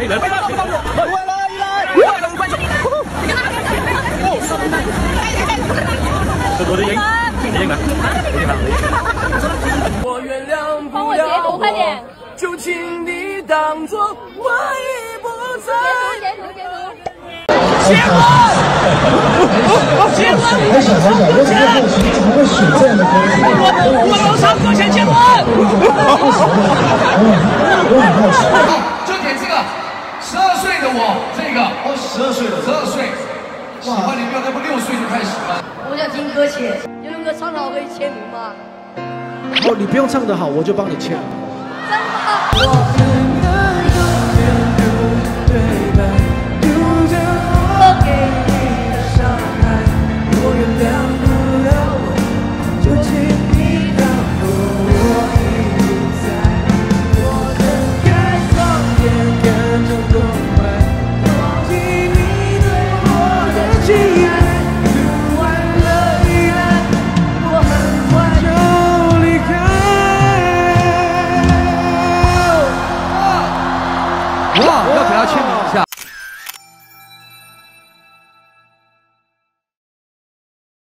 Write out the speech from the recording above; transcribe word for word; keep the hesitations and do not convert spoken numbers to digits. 我原谅不了我，就请你当作我已不在。结婚！结婚！我想想，为什么怎么会选这样的歌曲？我楼上哥想结婚。我很好奇，就点这个十二岁的我，这个我十二岁了，十二岁。喜欢你，不要那么六岁就开始了。我想听歌曲，有没有唱的好可以签名吗？哦，你不用唱的好，我就帮你签。真的。